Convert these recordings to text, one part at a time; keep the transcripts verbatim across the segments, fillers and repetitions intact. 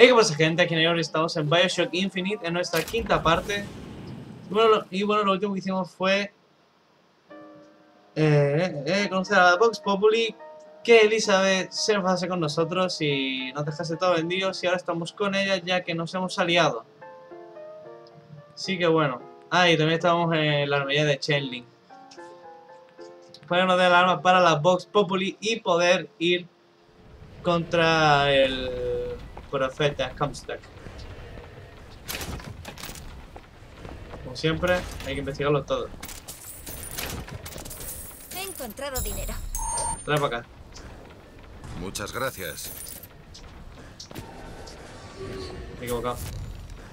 Hey, ¿qué pasa, gente? Aquí en el estamos en Bioshock Infinite, en nuestra quinta parte. Y bueno, lo, y bueno, lo último que hicimos fue eh, eh, conocer a Vox Populi, que Elizabeth se enfadase con nosotros y nos dejase todo vendidos. Y ahora estamos con ella, ya que nos hemos aliado. Así que bueno. Ah, y también estábamos en la armería de Chen Lin. Ponernos de alarma para la Vox Populi y poder ir contra el profeta Comstock. Como siempre, hay que investigarlo todo. He encontrado dinero. Trae para acá. Muchas gracias. Me he equivocado.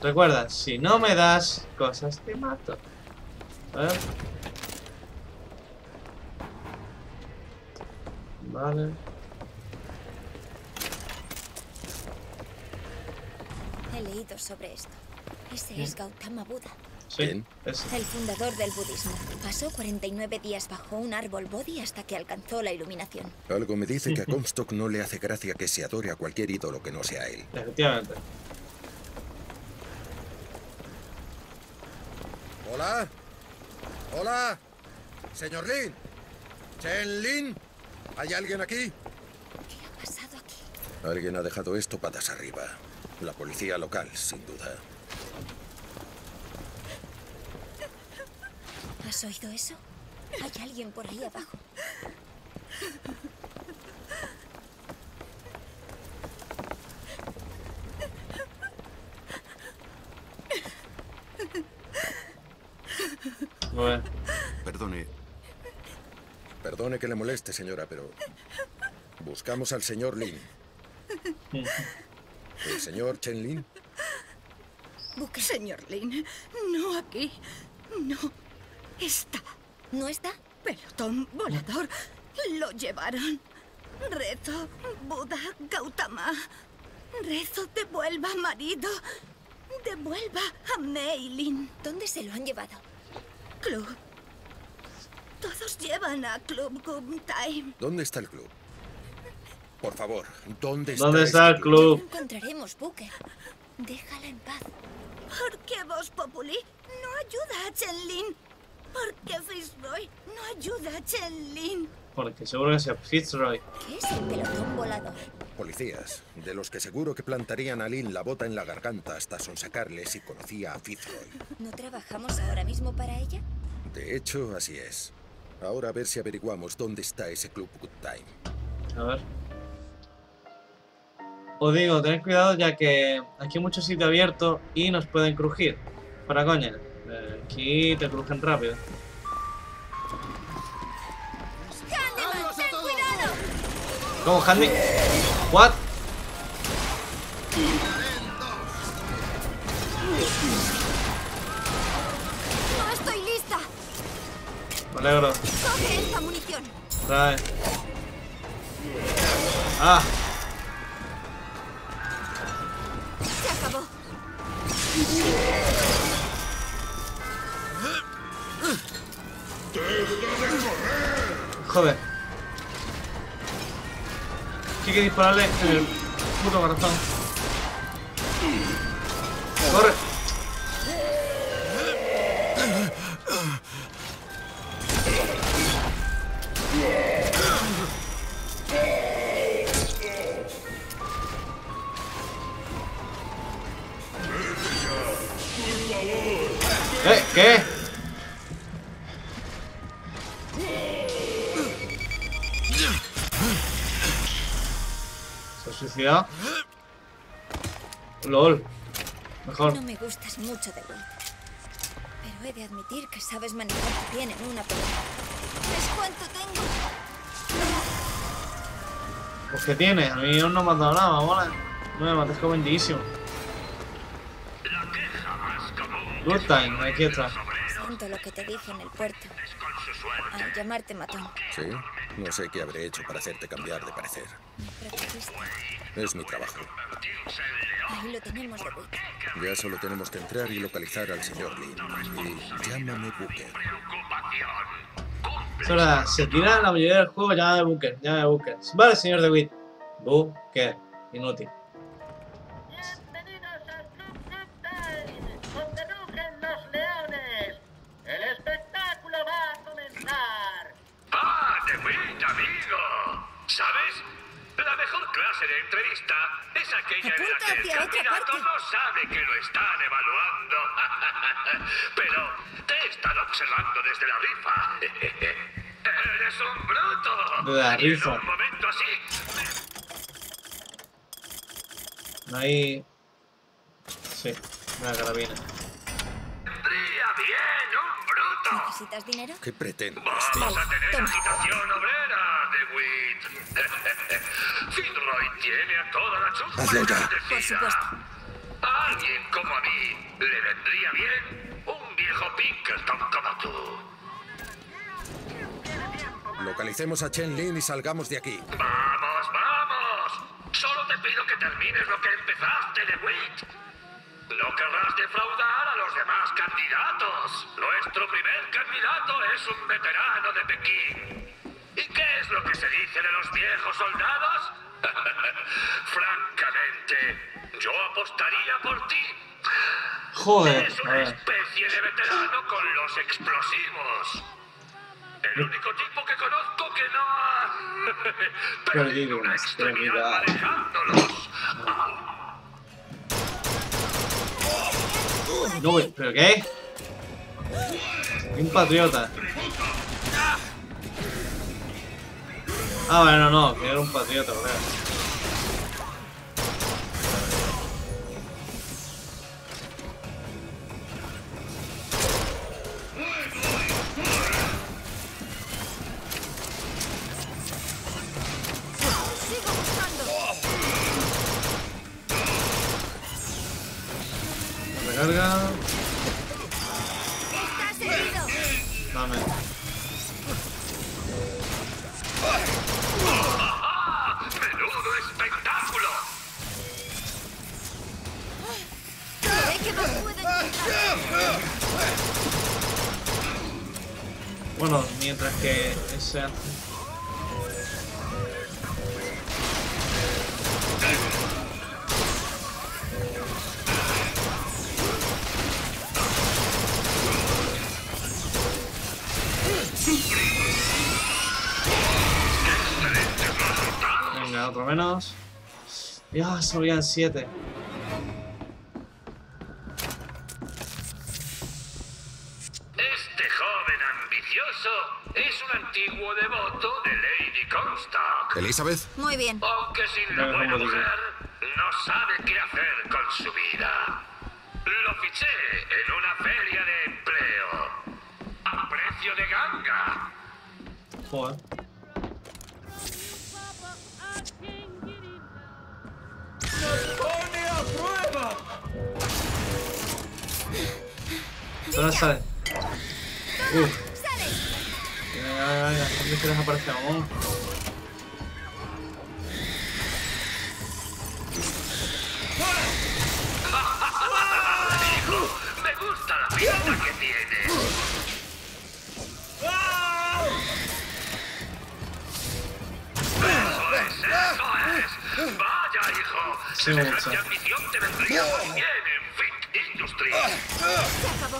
Recuerda, si no me das cosas, te mato. A ver. Vale. He leído sobre esto. Ese es Gautama Buda. Sí, ese. El fundador del budismo. Pasó cuarenta y nueve días bajo un árbol Bodhi hasta que alcanzó la iluminación. Algo me dice que a Comstock no le hace gracia que se adore a cualquier ídolo que no sea él. Efectivamente. Hola. Hola. Señor Lin. Chen Lin. ¿Hay alguien aquí? ¿Qué ha pasado aquí? Alguien ha dejado esto patas arriba. La policía local, sin duda. ¿Has oído eso? Hay alguien por ahí abajo. Bueno. Perdone. Perdone que le moleste, señora, pero buscamos al señor Lin. ¿El señor Chen Lin? Busque, señor Lin. No aquí. No. Está. ¿No está? Pelotón volador. Lo llevaron. Rezo, Buda, Gautama. Rezo, devuelva, marido. Devuelva a Mei Lin. ¿Dónde se lo han llevado? Club. Todos llevan a Club Good Time. ¿Dónde está el club? Por favor, ¿dónde está, ¿Dónde está el club? No encontraremos, Booker. Déjala en paz. ¿Por qué Vox Populi no ayuda a Chen Lin? ¿Por qué Fitzroy no ayuda a Chen Lin? Porque seguro que sea Fitzroy. ¿Qué es el pelotón volador? Policías, de los que seguro que plantarían a Lin la bota en la garganta hasta sonsacarle si conocía a Fitzroy. ¿No trabajamos ahora mismo para ella? De hecho, así es. Ahora a ver si averiguamos dónde está ese Club Good Time. A ver. Os digo, tened cuidado ya que aquí hay mucho sitio abierto y nos pueden crujir. Para coña, eh, aquí te crujen rápido. ¡Handyman, ten cuidado! ¿Cómo, Handy? ¿What? No estoy lista. Me alegro. Coge esta munición. Trae. Ah. Joder. Hay que dispararle en el puto corazón. Corre. ¿Eh? ¿Qué? ¿Se ha suicidado? Lol. Mejor. No me gustas mucho de vuelta. Pero he de admitir que sabes manejar bien en una pelota. ¿Ves cuánto tengo? Pues que tienes, a mí aún no me has dado nada, mola. No me mates como bendísimo. Good Time, aquí está. Siento lo que te dije en el puerto. Al llamarte matón. Sí, no sé qué habré hecho para hacerte cambiar de parecer. Me protegiste. Es mi trabajo. Ahí lo tenemos, David. Ya solo tenemos que entrar y localizar al señor Lin. Y llámame Booker. Ahora, se tira la mayoría del juego, llámame Booker, llámame Booker. Vale, señor DeWitt. Booker, inútil. Apunta hacia otra parte. Todos saben que lo están evaluando. Pero te he estado observando desde la rifa. Eres un bruto. La rifa. En un momento así. Me... Ahí. Sí, una carabina. Vendría bien un bruto. ¿Necesitas dinero? ¿Qué pretendes? Vamos a tener agitación obrera, DeWitt. Fitzroy tiene a toda la chusma. Hazlo ya. Por supuesto. A alguien como a mí le vendría bien un viejo Pinkerton como tú. Localicemos a Chen Lin y salgamos de aquí. ¡Vamos, vamos! Solo te pido que termines lo que empezaste, DeWitt. No querrás defraudar a los demás candidatos. Nuestro primer candidato es un veterano de Pekín. ¿Y qué es lo que se dice de los viejos soldados? Francamente, yo apostaría por ti. Joder. Es una especie de veterano con los explosivos. El único tipo que conozco que no ha perdido una extremidad manejándolos. No, ¿pero qué? Un patriota. Ah, bueno, no, que era un patriota, ¿verdad? Recarga. Dame. ¡Menudo espectáculo! Bueno, mientras que ese... Venga, otro menos. Ya, solían siete. Este joven ambicioso es un antiguo devoto de Lady Comstock. ¿Elizabeth? Muy bien. Aunque sin la buena mujer, no sabe qué hacer con su vida. Lo fiché en una feria de empleo. A precio de ganga. Joder. ¡Nos pone a prueba! ¿Dónde sale? ¡Uh! ¿Dónde quieres aparecer? ¡Vamos! ¡Hijo! ¡Me gusta la pinta que tienes! ¡Vaya, hijo! Sí, ¡semejante sí. ambición te vendría muy bien en Fink Industry! ¡Se acabó!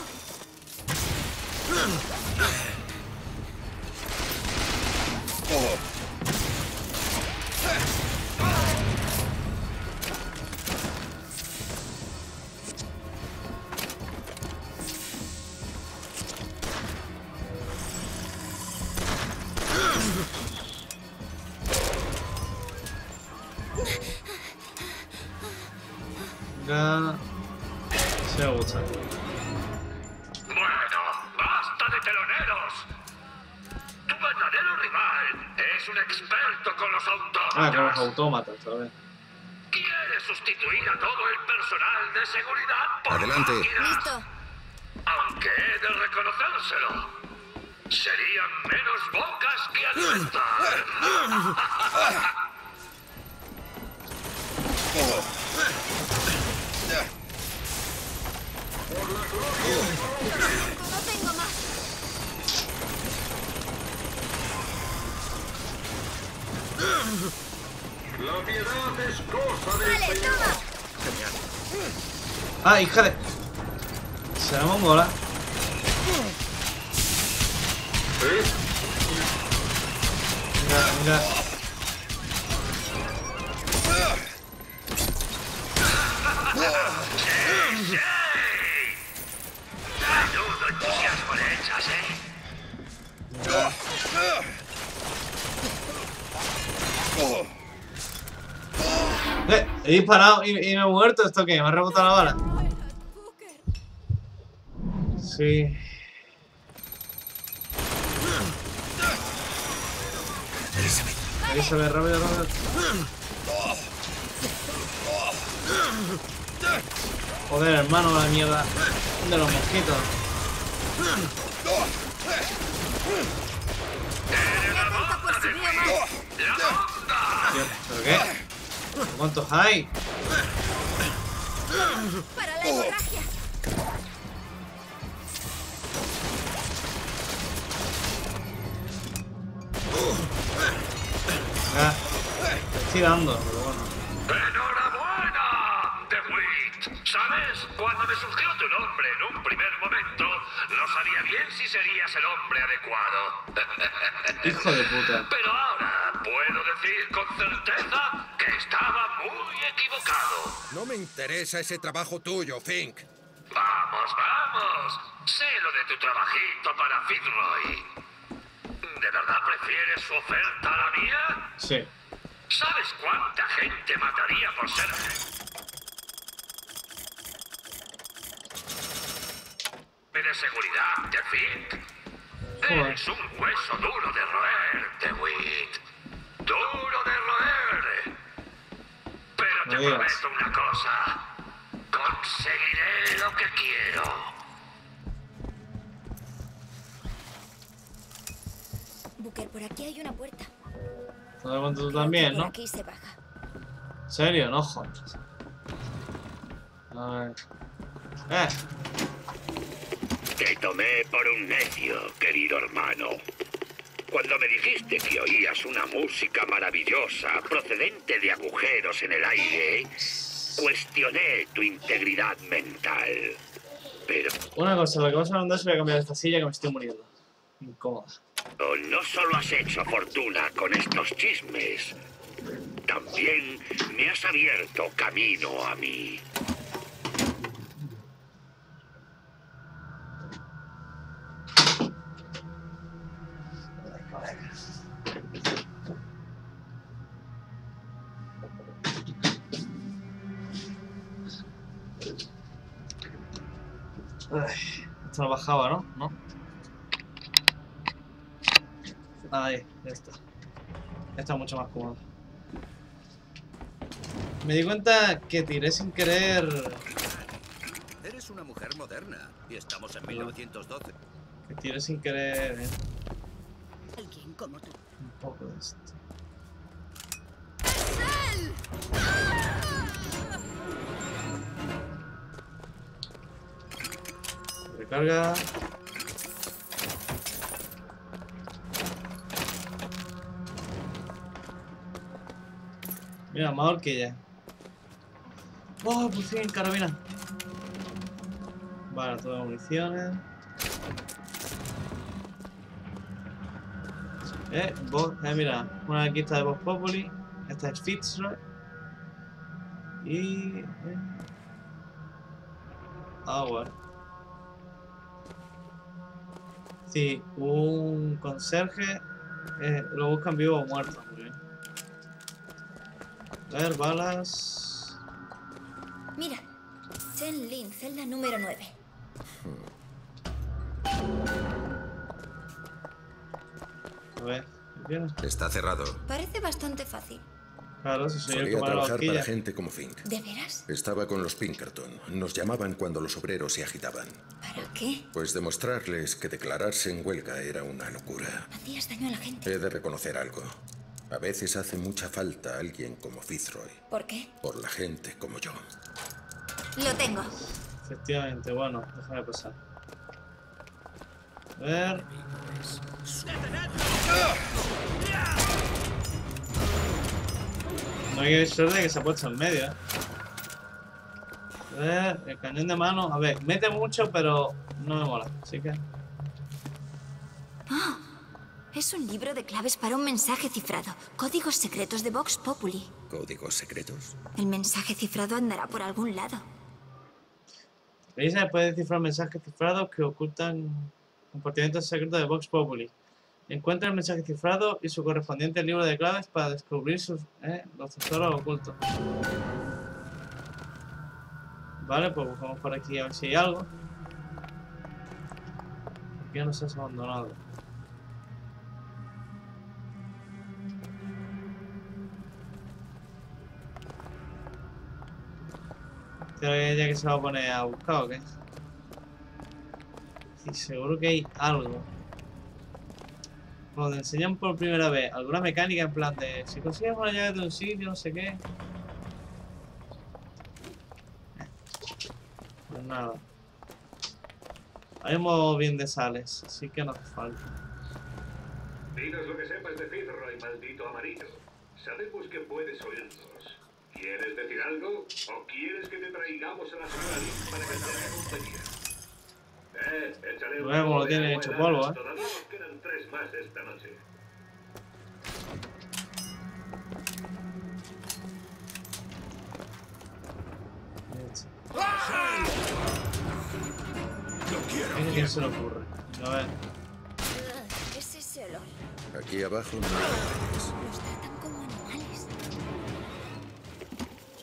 Se gusta. Bueno, basta de teloneros. Tu verdadero rival es un experto con los autómatas. Ah, con los autómatas, ¿sabes? Quiere sustituir a todo el personal de seguridad por adelante. Listo. Aunque he de reconocérselo, serían menos bocas que alimentar. No tengo más. La piedad es cosa de... Vale, toma. Genial. Ah, hija de... Se llama mola. Mira, mira. ¡Sí! ¡Hay dos noticias por hechas, eh! Eh, he disparado y, y me he muerto. ¿Esto qué? ¿Me ha rebotado la bala? Sí. Elizabeth. Elizabeth, rápido, rápido. Joder, hermano, la mierda de los mosquitos. ¿Pero qué? ¿Cuántos hay? Para la hemorragia. Ah, te estoy dando, pero bueno. ¡Enhorabuena, DeWitt! ¿Sabes? Cuando me surgió tu nombre en un primer momento, no sabía bien si serías el hombre adecuado. Hijo de puta. Pero ahora puedo decir con certeza que estaba muy equivocado. No me interesa ese trabajo tuyo, Fink. Vamos, vamos. Sé lo de tu trabajito para Fitzroy. ¿De verdad prefieres su oferta a la mía? Sí. ¿Sabes cuánta gente mataría por ser? De seguridad de Fink. Joder. Eres un hueso duro de roer, DeWitt. Duro de roer. Pero te Dios. prometo una cosa. Conseguiré lo que quiero. Booker, por aquí hay una puerta. Todo tú también, ¿no? Aquí se baja. ¿En serio? No jodas. A ver. Eh. Te tomé por un necio, querido hermano. Cuando me dijiste que oías una música maravillosa procedente de agujeros en el aire, cuestioné tu integridad mental. Pero... Una cosa, lo que vas a mandar es voy a cambiar esta silla que me estoy muriendo. Incómoda. No solo has hecho fortuna con estos chismes, también me has abierto camino a mí. Trabajaba, ¿no? ¿No? Ahí, ya está. Ya está mucho más cómodo. Me di cuenta que tiré sin querer. Eres una mujer moderna y estamos en no. mil novecientos doce. Que tiré sin querer. ¿eh? Alguien como tú. Un poco de esto. Carga. Mira, más horquilla. Oh, pues sí, en carabina. Vale, todas las municiones. Eh, vos, eh, mira, una aquí está de Vox Populi. Esta es Fitzroy. Y... Ah, eh. bueno. Sí, un conserje eh, lo buscan vivo o muerto. ¿eh? A ver, balas. Mira, Chen Lin, celda número nueve. A ver, ¿qué Está cerrado. Parece bastante fácil. Claro, si soy Solía trabajar para gente como Fink. ¿De veras? Estaba con los Pinkerton. Nos llamaban cuando los obreros se agitaban. ¿Para qué? Pues demostrarles que declararse en huelga era una locura. Hacías daño a la gente. He de reconocer algo. A veces hace mucha falta alguien como Fitzroy. ¿Por qué? Por la gente como yo. Lo tengo. Efectivamente, bueno, déjame pasar. A ver... No hay que suerte que se ha puesto en medio, ¿eh? A ver, el cañón de mano. A ver, mete mucho, pero no me mola. Así que... Oh, Es un libro de claves para un mensaje cifrado. Códigos secretos de Vox Populi. ¿Códigos secretos? El mensaje cifrado andará por algún lado. Elisa puede descifrar mensajes cifrados que ocultan compartimentos secretos de Vox Populi. Encuentra el mensaje cifrado y su correspondiente libro de claves para descubrir sus, eh, los tesoros ocultos. Vale, pues buscamos por aquí a ver si hay algo. Aquí nos has abandonado. Ya que se va a poner a buscar o qué. Sí, seguro que hay algo. Cuando te enseñan por primera vez alguna mecánica en plan de si consigues una llave de un sitio, no sé qué. Pues nada. Hay un modo bien de sales, así que nos falta. Dinos lo que sepas de Fitzroy, maldito amarillo. Sabemos que puedes oírnos. ¿Quieres decir algo? ¿O quieres que te traigamos a la sala para que te haga compañía? Eh, échale un poco lo tiene hecho polvo, eh. Todavía nos quedan tres más esta noche. ¿Qué quién se le ocurre? A ver. ¿Es ese olor? Aquí abajo no hay.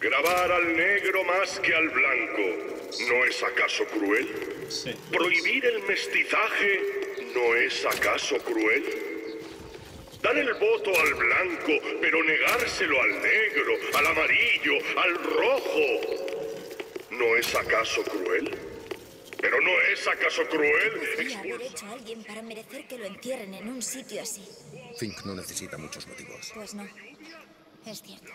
Grabar al negro más que al blanco, ¿no es acaso cruel? Sí. Prohibir el mestizaje, ¿no es acaso cruel? Dar el voto al blanco, pero negárselo al negro, al amarillo, al rojo, ¿no es acaso cruel? Pero no es acaso cruel. Podría haber hecho a alguien para merecer que lo entierren en un sitio así. Fink no necesita muchos motivos. Pues no, es cierto.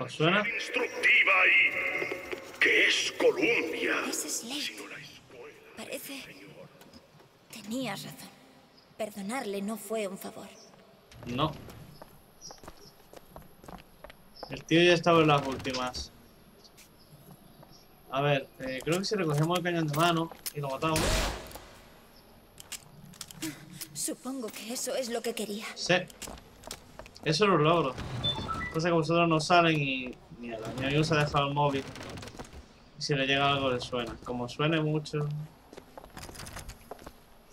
¿Os suena? Instructiva y que es Columbia. Es Parece... Tenías razón. Perdonarle no fue un favor. No. El tío ya estaba en las últimas. A ver, eh, creo que si recogemos el cañón de mano y lo matamos... Supongo que eso es lo que quería. Sí. Eso lo logro. Cosa que vosotros no salen y... Mierda, mi amigo se ha dejado el móvil. Y si le llega algo le suena. Como suene mucho...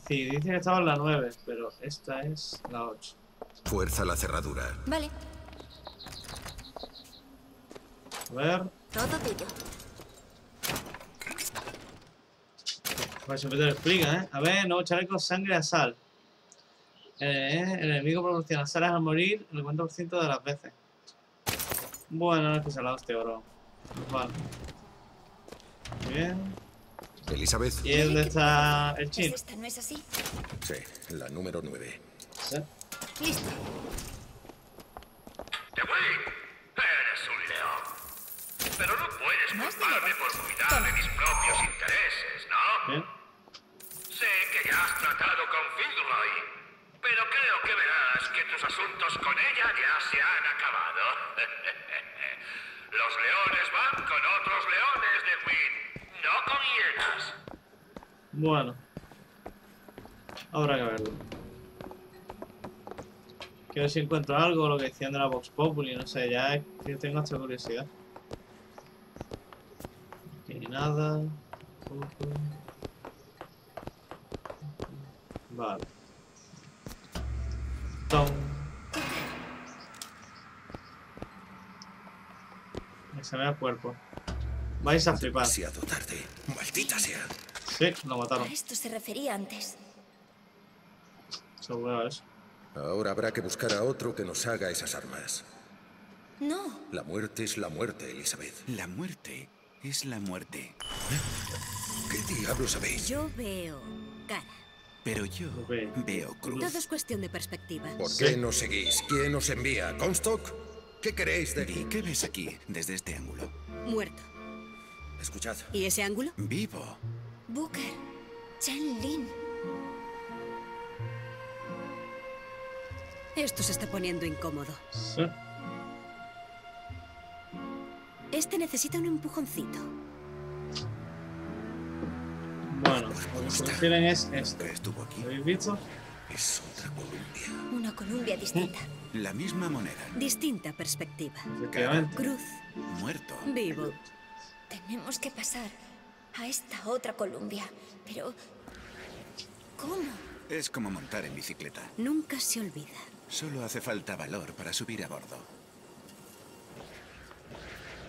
Sí, dice que estaba en la nueve, pero esta es la ocho. Fuerza la cerradura. Vale. A ver... Todo tuyo. Pues siempre te lo explica, ¿eh? A ver, no chaleco, sangre a sal. Eh, el enemigo proporciona salas al morir el cuarenta por ciento de las veces. Bueno, no es que se la hostia, bro. Vale. Muy bien. Elizabeth. ¿Y es dónde está el chip? ¿Esta no es así? Sí, la número nueve. ¿Sí? Listo. DeWitt, eres un león. Pero no puedes culparme por cuidar de mis propios intereses, ¿no? Bien. Sé que ya has tratado con Fitzroy, pero creo que verás que tus asuntos con ella ya se han acabado. Los leones van con otros leones, DeWitt, no con hienas. Bueno. Habrá que verlo. Quiero ver si encuentro algo, lo que decían de la Vox Populi, no sé, ya yo tengo esta curiosidad. Aquí nada. Vale. Se ve el cuerpo. Vais a flipar. Demasiado tarde. Maldita sea. Sí, lo mataron. A esto se refería antes. Seguro eso. Ahora habrá que buscar a otro que nos haga esas armas. No. La muerte es la muerte, Elizabeth. La muerte es la muerte. ¿Qué diablos sabéis? Yo veo cara. Pero yo okay. veo cruz. Todo es cuestión de perspectiva. ¿Por sí. qué nos seguís? ¿Quién os envía? ¿Comstock? ¿Qué queréis de aquí? ¿Qué ves aquí, desde este ángulo? Muerto. Escuchad. ¿Y ese ángulo? Vivo. Booker. Chen Lin. Esto se está poniendo incómodo. ¿Sí? Este necesita un empujoncito. Bueno, lo que tienen es este. ¿Habéis visto? Es otra Columbia. Una Columbia distinta. La misma moneda. Distinta perspectiva. Cara, cruz. Muerto. Vivo. Tenemos que pasar a esta otra Columbia. Pero... ¿cómo? Es como montar en bicicleta. Nunca se olvida. Solo hace falta valor para subir a bordo.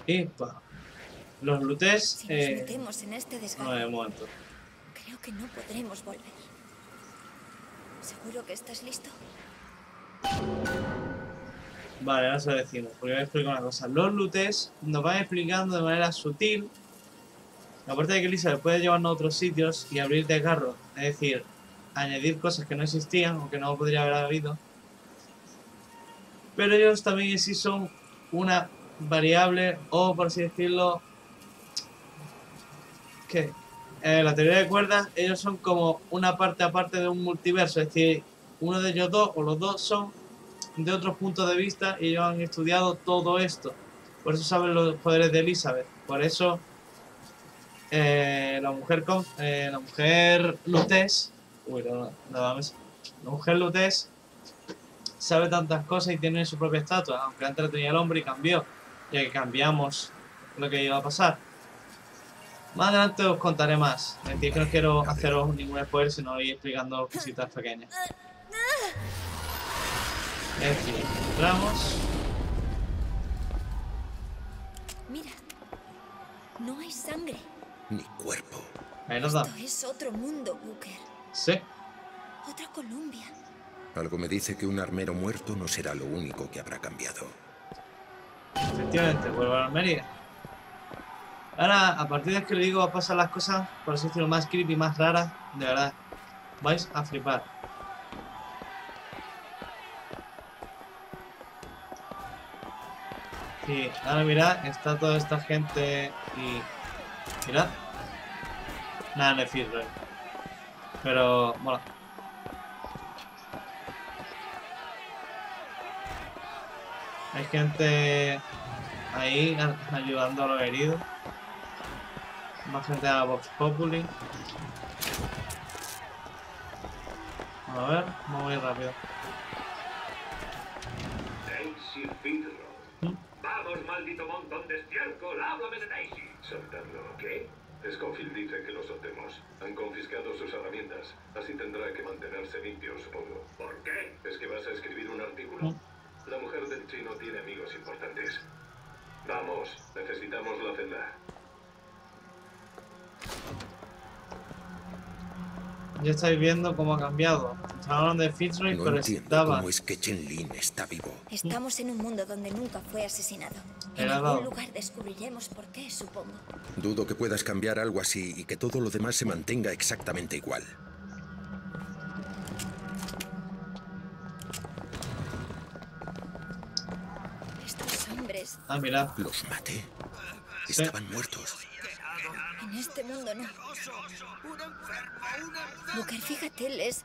Epa. Los lutes... Si nos eh... metemos en este desgarro, no he muerto. Creo que no podremos volver. ¿Seguro que estás listo? Vale, ahora se lo decimos, porque voy a explicar una cosa. Los lootes nos van explicando de manera sutil. Aparte de que Elizabeth puede llevarnos a otros sitios y abrir desgarros, es decir, añadir cosas que no existían o que no podría haber habido. Pero ellos también sí son una variable, o por así decirlo, ¿qué? Eh, la teoría de cuerdas, ellos son como una parte aparte de un multiverso, es decir, uno de ellos dos o los dos son de otros puntos de vista y ellos han estudiado todo esto. Por eso saben los poderes de Elizabeth. Por eso eh, la mujer con eh, la mujer Lutes, uy, no, no, no, la mujer Lutes sabe tantas cosas y tiene su propia estatua, aunque antes la tenía el hombre y cambió, ya que cambiamos lo que iba a pasar. Más adelante os contaré más. Es decir, que no quiero haceros ningún spoiler, sino ir explicando cositas pequeñas. Es decir, entramos. Mira, no hay sangre. Ni cuerpo. Ahí nos da. Esto es otro mundo, Booker. Sí. Otra Columbia. Algo me dice que un armero muerto no será lo único que habrá cambiado. Efectivamente, vuelvo a la armería. Ahora, a partir de que le digo, pasan las cosas, por así decirlo, más creepy, más raras, de verdad. Vais a flipar. Sí, ahora mirad, está toda esta gente y... mirad. Nada, no es Fitzroy. Pero, bueno. Hay gente ahí ayudando a los heridos. Más gente a Vox Populi. A ver, me voy rápido. Daisy Fitzroy. ¿Mm? Vamos, maldito montón de estiércol, háblame de Daisy. ¿Soltarlo? ¿Qué? Scofield dice que lo soltemos. Han confiscado sus herramientas, así tendrá que mantenerse limpio, supongo. ¿Por qué? Es que vas a escribir un artículo. ¿Mm? La mujer del chino tiene amigos importantes. Vamos, necesitamos la celda. Ya estáis viendo cómo ha cambiado. Hablaron de Fitzroy, no pero estaba... ¿Cómo es que Chen Lin está vivo? Estamos en un mundo donde nunca fue asesinado. En algún lugar descubriremos por qué, supongo. Dudo que puedas cambiar algo así y que todo lo demás se mantenga exactamente igual. Estos hombres... Ah, mirad. Los maté. Sí. Estaban muertos. En este mundo no. Booker, fíjate, les...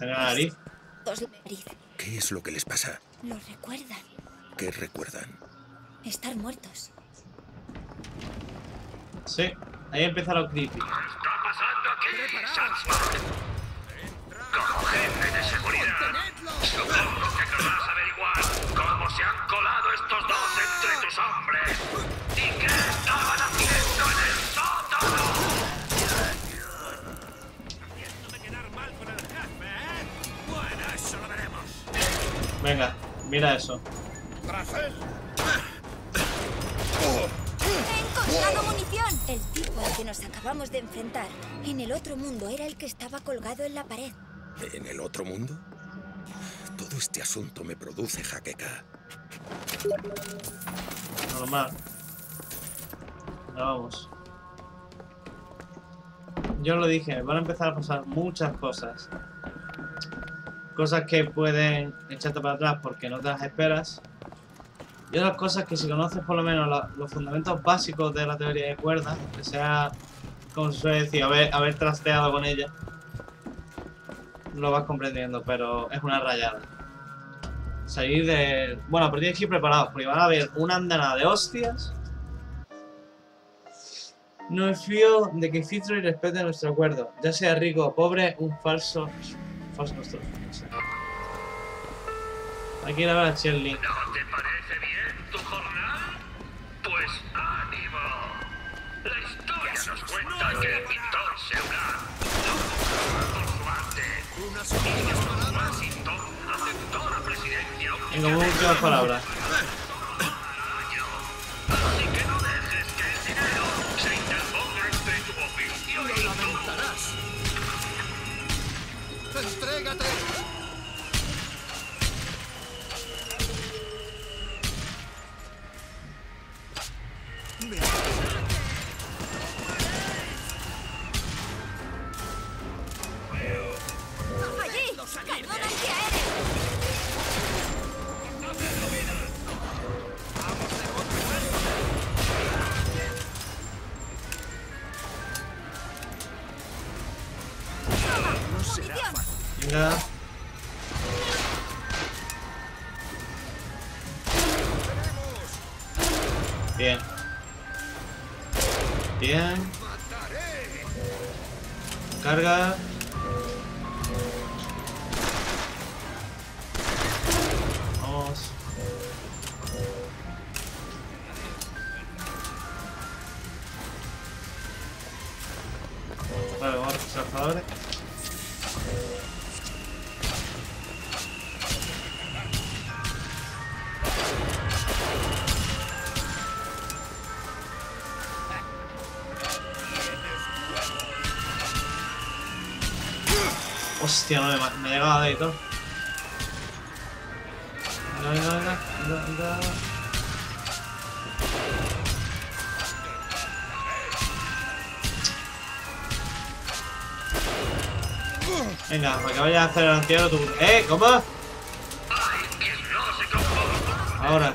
¿Nariz? ¿Qué es lo que les pasa? Los recuerdan. ¿Qué recuerdan? Estar muertos. Sí, ahí empieza lo creepy. ¿Qué está pasando aquí? Como jefe de seguridad, supongo que querrás averiguar cómo se han colado estos dos entre tus hombres y qué estaban haciendo en el sótano. Venga, mira eso. ¡He encontrado munición! El tipo al que nos acabamos de enfrentar en el otro mundo era el que estaba colgado en la pared. ¿En el otro mundo? Todo este asunto me produce jaqueca. Normal. Ya vamos. Yo lo dije, van a empezar a pasar muchas cosas. Cosas que pueden echarte para atrás porque no te las esperas. Y otras cosas que si conoces por lo menos la, los fundamentos básicos de la teoría de cuerdas, que sea, como se suele decir, haber, haber trasteado con ella, lo vas comprendiendo, pero es una rayada. Salir de... Bueno, pero tienes que ir preparados, porque van a haber una andanada de hostias. No me fío de que Fitzroy respete nuestro acuerdo, ya sea rico o pobre, un falso... fase nuestra defensa. Hay que ir a ver a Chen Lin. ¿No te parece bien tu jornal? Pues ánimo. La historia nos cuenta que el pintor Seudán no por su arte. Unas palabras. Washington aceptó la presidencia. En como últimas palabras. Así que no dejes que el dinero se interponga entre tu opinión y tú. ¡Entrégate! Bien. Bien. Carga. Vamos. Vale, vamos a recuperar jugadores. Hostia, no me, me llegaba de ahí todo. Venga, venga, venga, venga, venga. Venga, para que vaya a hacer el antiaéreo tu... ¡Eh! ¿Cómo? Ahora.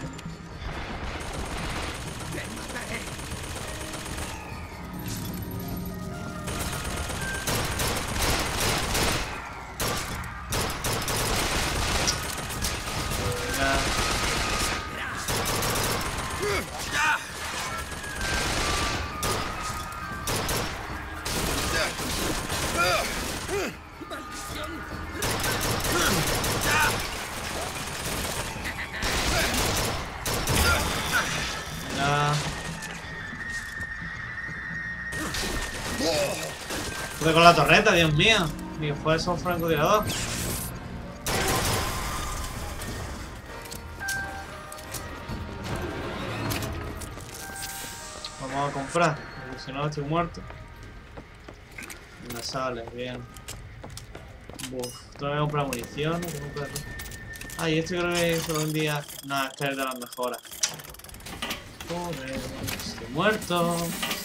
Estoy con la torreta, Dios mío. Digo, joder, son francotirador. Vamos a comprar, porque si no estoy muerto. Me sale, bien. Buf, todavía voy a comprar munición. Ah, y esto creo que solo un día. Nada, este es de las mejoras. Joder, estoy muerto.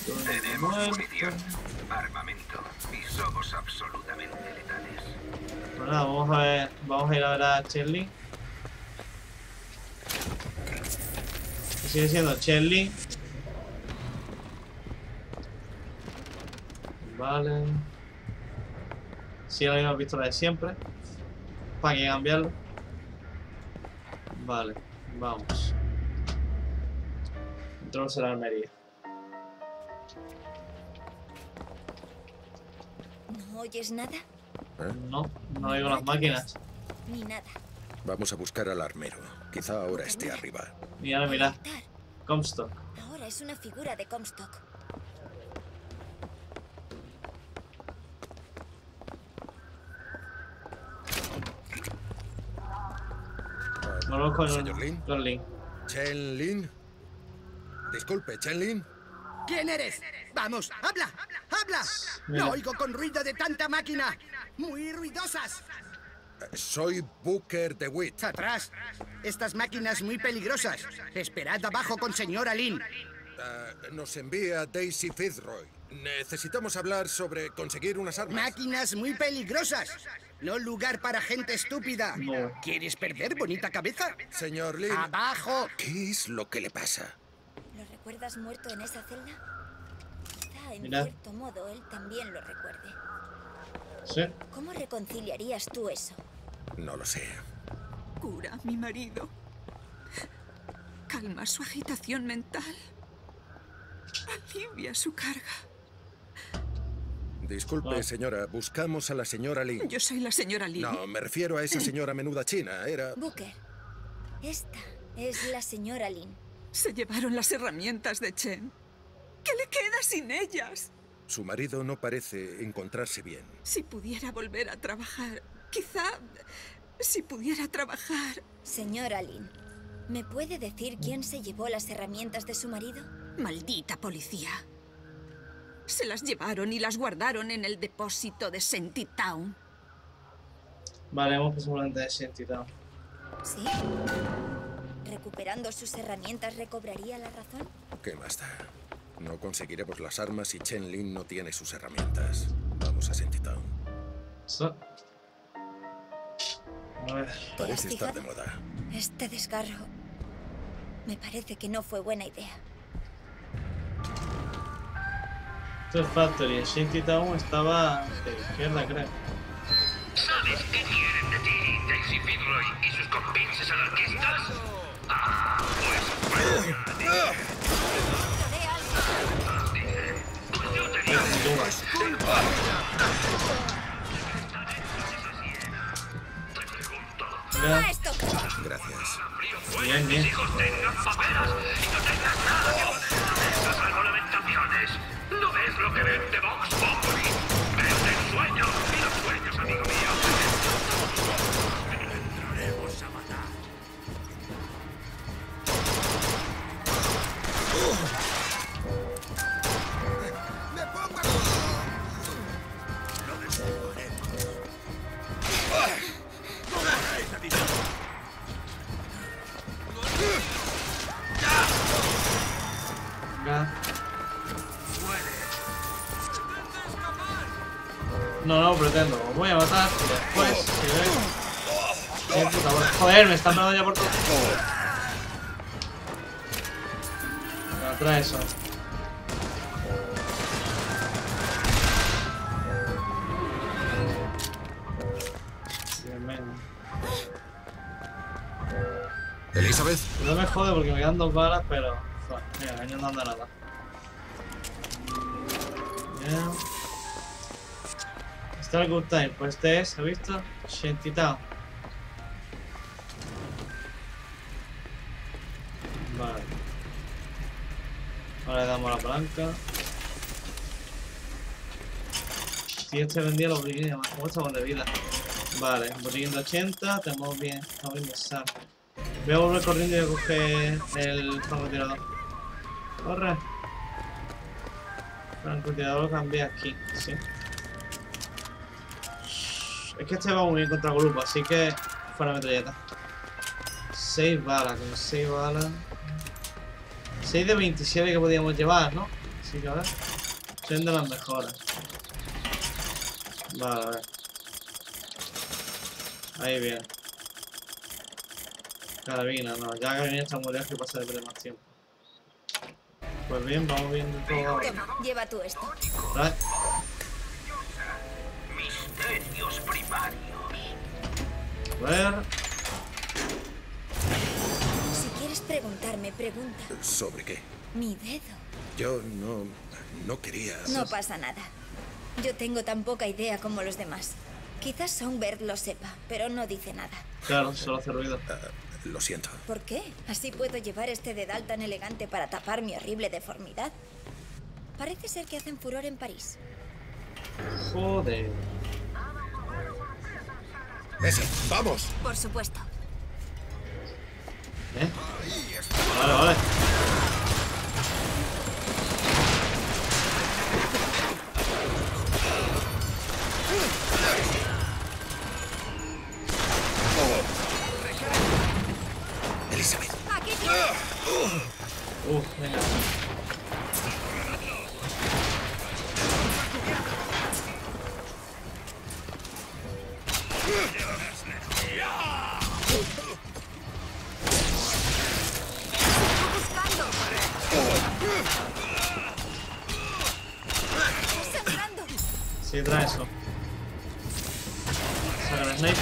Estoy muerto. Armamento y somos absolutamente letales. Bueno, nada, vamos a ver, vamos a ir a ver a Chen Lin. Sigue siendo Chen Lin. Vale. Sigue la misma pistola de siempre. Para que cambiarlo. Vale, vamos. Entramos en la armería. ¿No oyes nada? ¿Eh? No, no oigo las máquinas. Ni nada. Vamos a buscar al armero. Quizá ahora esté arriba. Y ahora mira. Comstock. Ahora es una figura de Comstock. Volvemos con señor Lin. Con Lin. Chen Lin. Disculpe, Chen Lin. ¿Quién eres? Vamos, habla, habla, habla. Mira. No oigo con ruido de tanta máquina. Muy ruidosas. Soy Booker DeWitt. Atrás. Estas máquinas muy peligrosas. Esperad abajo con señora Lin. Uh, nos envía Daisy Fitzroy. Necesitamos hablar sobre conseguir unas armas. Máquinas muy peligrosas. No lugar para gente estúpida. No. ¿Quieres perder bonita cabeza? Señor Lin. ¡Abajo! ¿Qué es lo que le pasa? ¿Lo recuerdas muerto en esa celda? Quizá en Mira. cierto modo él también lo recuerde. ¿Sí? ¿Cómo reconciliarías tú eso? No lo sé. Cura, mi marido. Calma su agitación mental. Alivia su carga. Disculpe, señora, buscamos a la señora Lin. Yo soy la señora Lin. No, me refiero a esa señora menuda china, era... Booker, esta es la señora Lin. Se llevaron las herramientas de Chen. ¿Qué le queda sin ellas? Su marido no parece encontrarse bien. Si pudiera volver a trabajar, quizá... Si pudiera trabajar... Señora Lin, ¿me puede decir quién se llevó las herramientas de su marido? Maldita policía. Se las llevaron y las guardaron en el depósito de Shanty Town. Vale, vamos seguramente de Shanty Town. ¿Sí? ¿Recuperando sus herramientas recobraría la razón? ¿Qué más da? No conseguiremos las armas si Chen Lin no tiene sus herramientas. Vamos a Shanty Town. ¿Sí? A ver. Parece estar de moda. Este desgarro... Me parece que no fue buena idea. Esto es Factory, el Shanty Town estaba de izquierda, creo. ¿Sabes qué quieren de ti, Daisy Fitzroy y sus compinches anarquistas? ¡Ah, pues! ¡Yo tenía muchas culpas! Toma esto. Gracias. Bien, bien. Hijos tengan paperas y no tengas nada que ofrecer. Estas algo lamentaciones. ¿No ves lo que vende Vox Populi? Venden sueños y los sueños, amigo mío. Entraremos a matar. Uh. ¡Me pongo a correr! Lo descubriremos. ¡No me hagáis a ti! ¡Ya! No, no, pretendo. Os voy a matar y después, si veis... Eh, puta, bueno. Joder, me están dando ya por todo. Venga, trae eso. Elizabeth. No me jode porque me quedan dos balas, pero... Mira, ahí no anda nada. Bien. Está el Good Time, pues este es, ¿has visto? Shanty Town. Vale. Ahora le damos la palanca. Si este vendía los botiquines, además, como estamos de vida. Vale, botiquín de ochenta, tenemos bien, estamos bien de sal. Voy a volver corriendo y voy a coger el francotirador. Corre. Francotirador lo cambié aquí, sí. Es que este va muy bien contra el grupo, así que fuera metralleta. seis balas, con seis balas. seis de veintisiete que podíamos llevar, ¿no? Así que a ver. Son de las mejoras. Vale, a ver. Ahí bien. Carabina, no, ya la carabina está muy lejos que pasa de perder más tiempo. Pues bien, vamos viendo todo ahora. Lleva tú esto. ¿Vale? A ver. Si quieres preguntarme, pregunta. ¿Sobre qué? Mi dedo. Yo no... no quería... No pasa nada. Yo tengo tan poca idea como los demás. Quizás Songbird lo sepa, pero no dice nada. Claro, solo hace ruido. Uh, lo siento. ¿Por qué? Así puedo llevar este dedal tan elegante para tapar mi horrible deformidad. Parece ser que hacen furor en París. Joder. Ese, vamos. Por supuesto. ¿Eh? Vale, vale. Elizabeth. Aquí. Uh, venga. decidrá eso. Saca el sniper.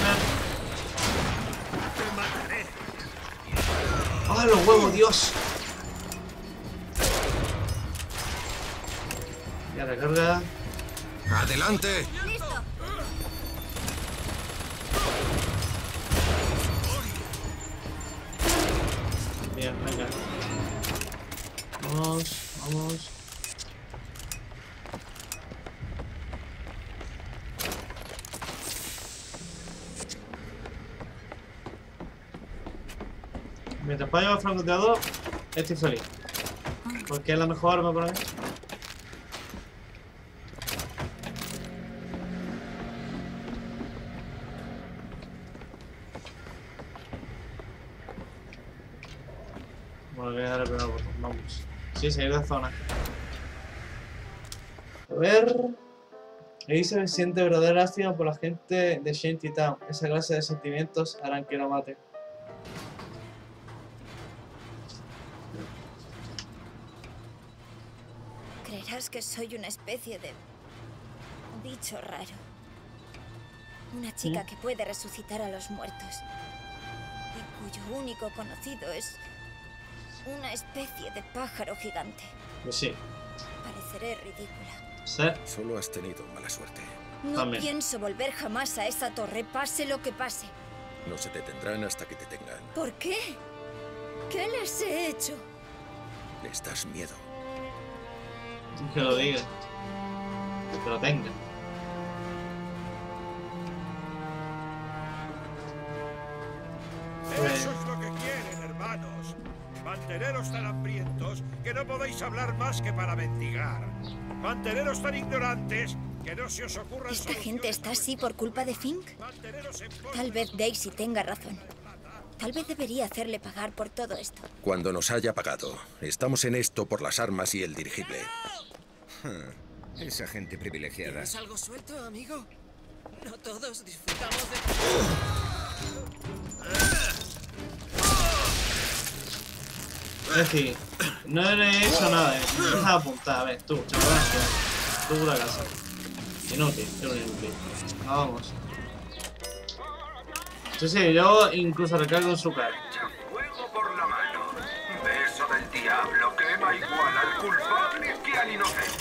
¡Ah, ¡Oh, los huevos, Dios! Ya recarga. ¡Adelante! ¡Listo! Bien, venga. Vamos, vamos. Mientras pueda llevar francotirador, estoy feliz. Porque es la mejor arma para mí. Bueno, voy a dar el primer botón, vamos. Sí, salir de la zona. A ver. Elizabeth siente verdadera lástima por la gente de Shanty Town. Esa clase de sentimientos harán que la mate. Creerás que soy una especie de bicho raro. Una chica ¿Mm? que puede resucitar a los muertos. Y cuyo único conocido es una especie de pájaro gigante. Sí. Pareceré ridícula. ¿Sí? Solo has tenido mala suerte. No También. pienso volver jamás a esa torre, pase lo que pase. No se detendrán hasta que te tengan. ¿Por qué? ¿Qué les he hecho? Les das miedo. Que lo diga. Que lo tenga. Eso es lo que quieren, hermanos. Manteneros tan hambrientos que no podéis hablar más que para mendigar. Manteneros tan ignorantes que no se os ocurra... Esta gente está así por culpa de Fink. Tal vez Daisy tenga razón. Tal vez debería hacerle pagar por todo esto. Cuando nos haya pagado. Estamos en esto por las armas y el dirigible. ¡No! Esa gente privilegiada. ¿Tienes algo suelto, amigo? No todos disfrutamos de... Es decir, no eres eso nada, eh. No dejas apuntar, a ver, tú, chaval. Tú por la casa. Inútil, yo no inútil. Vamos. Sí, sí, yo incluso recargo en su cara. Juego por la mano. Beso del diablo quema igual al culpable que al inocente.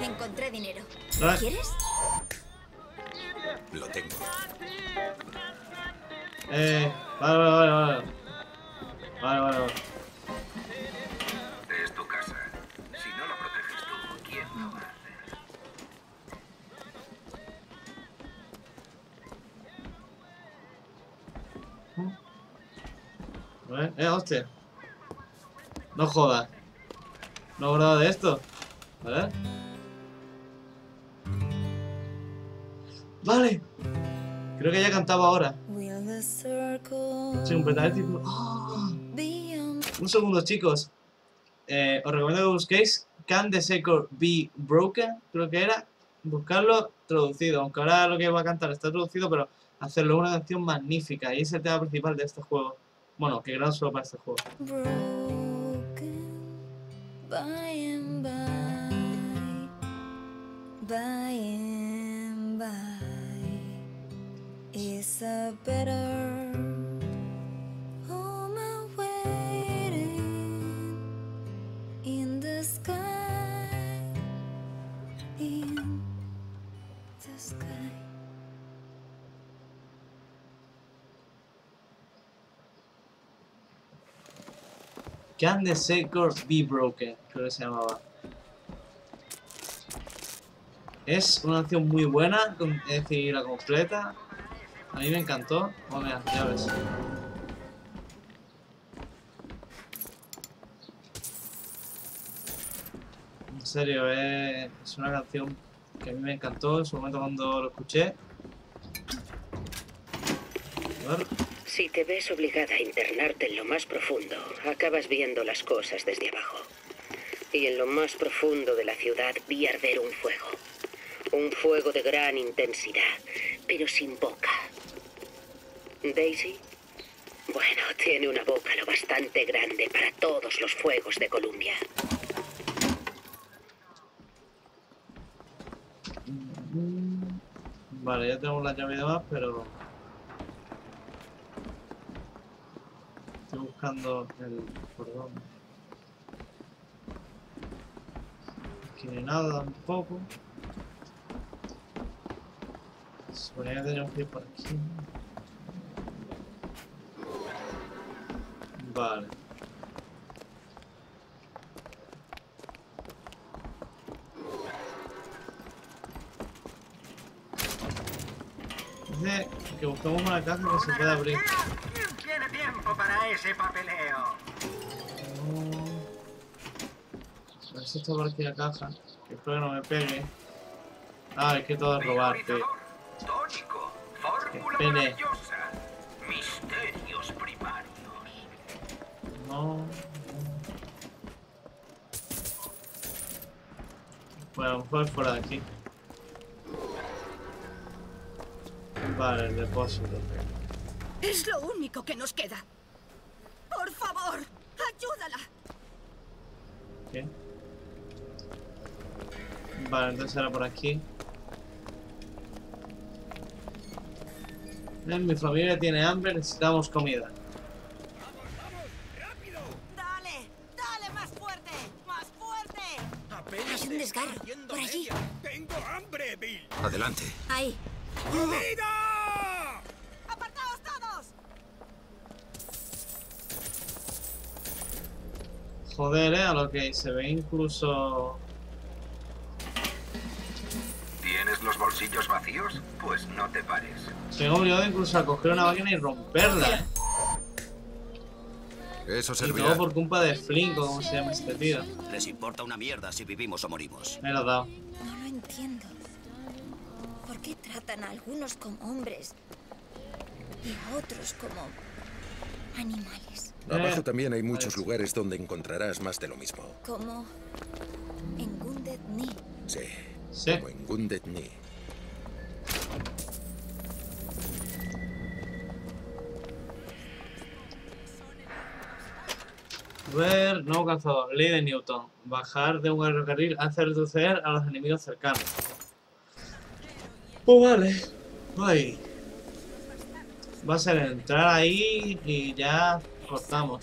Encontré dinero. ¿Lo quieres? Lo tengo. Eh, vale, vale, vale. Vale, vale, vale. ¿Eh? eh, hostia. No jodas. No he hablado de esto. ¿Vale? Vale. Creo que ya cantaba ahora. Sí, un petardo. ¡Oh! Un segundo, chicos. Eh, os recomiendo que busquéis Can the Circle Be Broken. Creo que era buscarlo traducido. Aunque ahora lo que va a cantar está traducido, pero hacerlo una canción magnífica. Y es el tema principal de este juego. Bueno, qué gran solo para este juego. Broken, by and by, by and by, is a better home awaiting in the sky, in the sky. Can the Circle Be Broken, creo que se llamaba. Es una canción muy buena, es decir, la completa. A mí me encantó. Oh, mira, ya ves. En serio, eh, es una canción que a mí me encantó en su momento cuando lo escuché. A ver. Si te ves obligada a internarte en lo más profundo, acabas viendo las cosas desde abajo. Y en lo más profundo de la ciudad vi arder un fuego. Un fuego de gran intensidad, pero sin boca. Daisy, Bueno, tiene una boca lo bastante grande para todos los fuegos de Columbia. Vale, ya tengo la llave de más, pero... estoy buscando el cordón. No tiene nada tampoco. Suponía que tenía un pie por aquí. Vale. Dice que buscamos una caja que se pueda abrir. ¿Quién tiene tiempo para ese papeleo? No. A ver si está por aquí la caja. Que espero que no me pegue. Ah, es que todo es robarte. Tónico, fórmula maravillosa. Misterios primarios. No. Bueno, a lo mejor fuera de aquí. Vale, el depósito. Es lo único que nos queda. Por favor, ayúdala. ¿Qué? Vale, entonces era por aquí. Mi familia tiene hambre, necesitamos comida. ¡Vamos, vamos! ¡Rápido! ¡Dale! ¡Dale más fuerte! ¡Más fuerte! Apenas hay un desgarro. Por allí. ¡Tengo hambre, Bill! Adelante. Ahí. ¡Comida! ¡Apartaos todos! Joder, eh, a lo que se ve incluso... ¿Tienes los bolsillos vacíos? Pues no te pares. Tengo obligado incluso a coger una máquina y romperla. Eso servirá. Y todo por culpa de Flink, como se llama este tío. Les importa una mierda si vivimos o morimos. Me lo ha dado. No lo entiendo. ¿Por qué tratan a algunos como hombres y a otros como animales? Eh, Abajo también hay muchos lugares donde encontrarás más de lo mismo. Como en Gundet Ni. Sí. Sí. Como en Gundet Ni. Ver, nuevo cazador, ley de Newton. Bajar de un aerocarril hace retroceder a los enemigos cercanos. Pues vale. Ay. Va a ser entrar ahí y ya cortamos.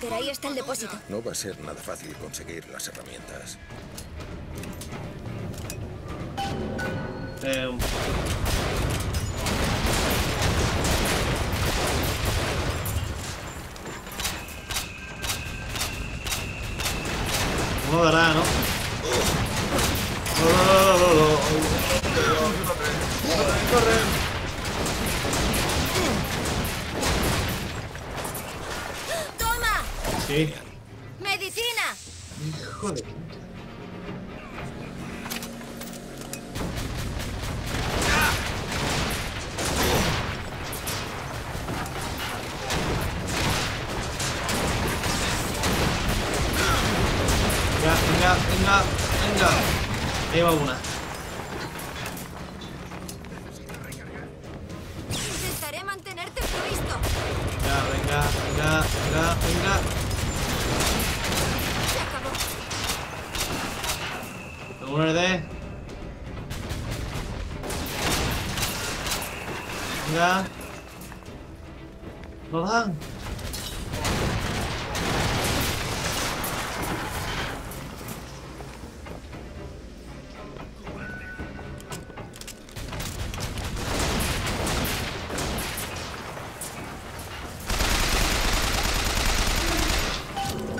Pero ahí está el depósito. No va a ser nada fácil conseguir las herramientas. Eh... No dará, ¿no? Oh, no, no, no, no. Corre, corre. Sí. ¡Medicina! ¡Hijo de puta! Venga, venga, venga, venga. Ahí va una. Intentaré mantenerte provisto. Venga, venga, venga, venga, venga. Muerde. Venga. No dan.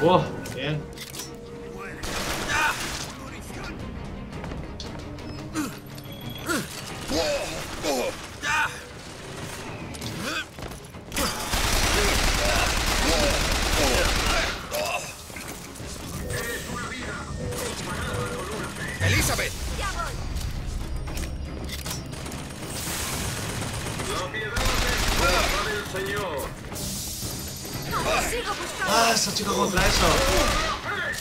Wow, bien. Ah, esos chicos contra eso.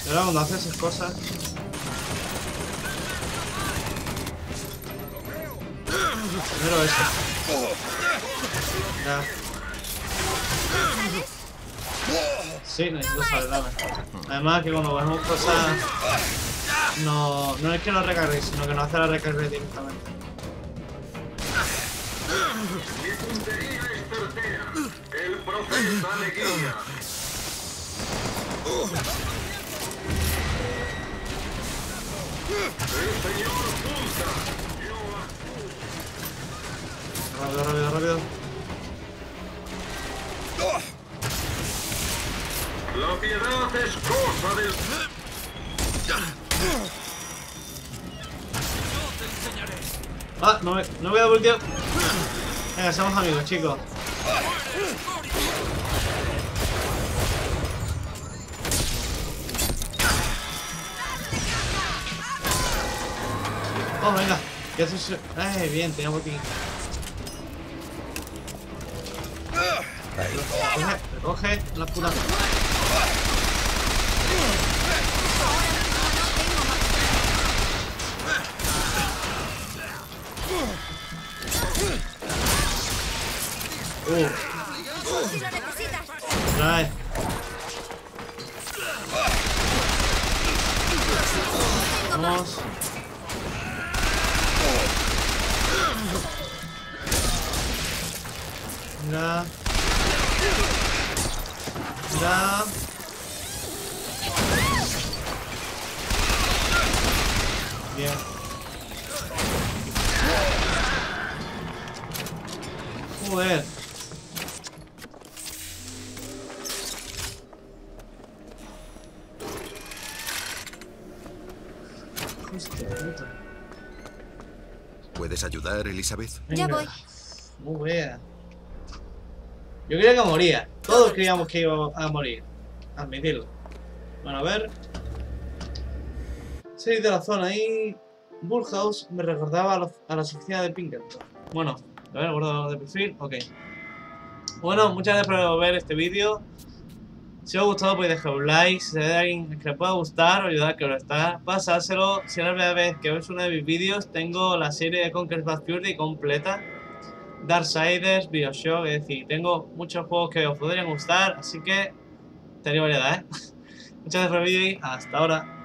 Y ahora cuando hace esas cosas. Primero eso. Ya. Sí, necesito salvarme. Además que cuando ponemos cosas. No, no es que no recargue, sino que no hace la recarga directamente. El profeta le guía. El señor pulsa. Rápido, rápido, rápido. La piedad es cosa del... Yo te enseñaré. Ah, no me, no voy a voltear. Venga, seamos amigos, chicos. Oh, venga, ya se... Eh, bien, teníamos que... Recoge, recoge la puta. Uh. Trae. Vamos. Mira. Mira. Bien. Joder. ¿Puedes ayudar, Elizabeth? Venga. Ya voy. Muy bien. Yo creía que moría. Todos creíamos que iba a morir. Admitirlo. Bueno, a ver. Salir de la zona y... Bullhouse me recordaba a, los, a la oficina de Pinkerton. Bueno. A ver, guardado de perfil, ok. Bueno, muchas gracias por ver este vídeo. Si os ha gustado podéis dejar un like. Si hay alguien que le pueda gustar o ayudar, que lo está, pasárselo. Si es la primera vez que veis uno de mis vídeos, tengo la serie de Conquer's Bad Fury completa, Darksiders, Bioshock, es decir, tengo muchos juegos que os podrían gustar, así que tenéis variedad, ¿eh? Muchas gracias por ver el vídeo y hasta ahora.